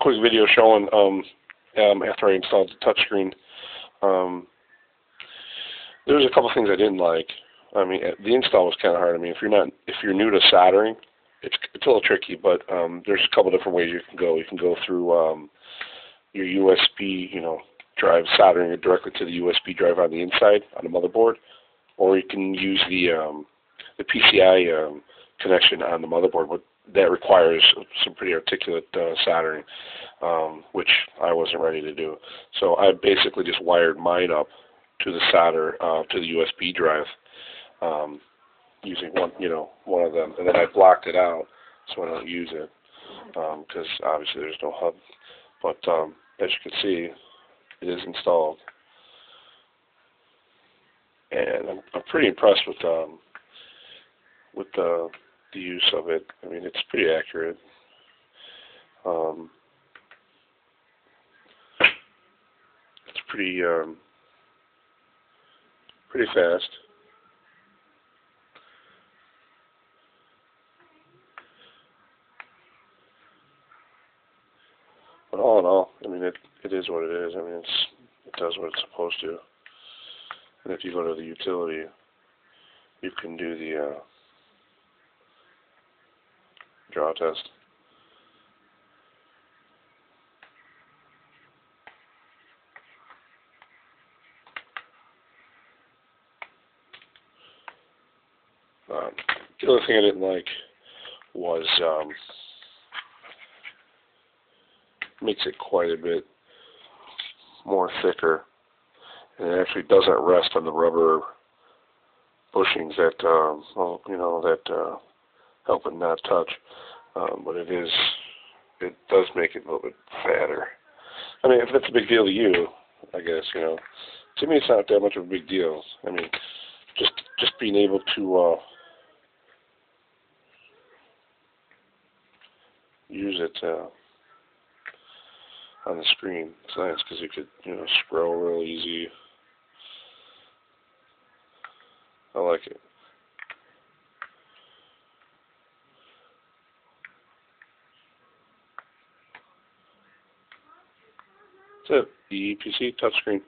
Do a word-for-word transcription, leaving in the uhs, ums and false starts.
quick video showing um, um, after I installed the touchscreen. Um, There's a couple things I didn't like. I mean, the install was kind of hard. I mean, if you're not, if you're new to soldering, it's it's a little tricky. But um, there's a couple different ways you can go. You can go through um, your U S B, you know, drive, soldering it directly to the U S B drive on the inside on the motherboard, or you can use the um, the P C I um, connection on the motherboard. But that requires some pretty articulate uh, soldering, um, which I wasn't ready to do. So I basically just wired mine up to the solder uh, to the U S B drive um, using one, you know, one of them, and then I blocked it out so I don't use it because um, obviously there's no hub. But um, as you can see, it is installed, and I'm, I'm pretty impressed with um, with the the use of it. I mean, it's pretty accurate. Um, it's pretty. Um, Pretty fast. But all in all, I mean, it, it is what it is. I mean, it's, it does what it's supposed to. And if you go to the utility, you can do the uh, draw test. Um, the other thing I didn't like was um, makes it quite a bit more thicker, and it actually doesn't rest on the rubber bushings that um, well, you know, that uh, help it not touch. Um, but it is, it does make it a little bit fatter. I mean, if that's a big deal to you, I guess, you know. To me, it's not that much of a big deal. I mean, just just being able to uh, use it uh, on the screen. It's nice because you could, you know, scroll real easy. I like it. That's it. Eee P C touchscreen.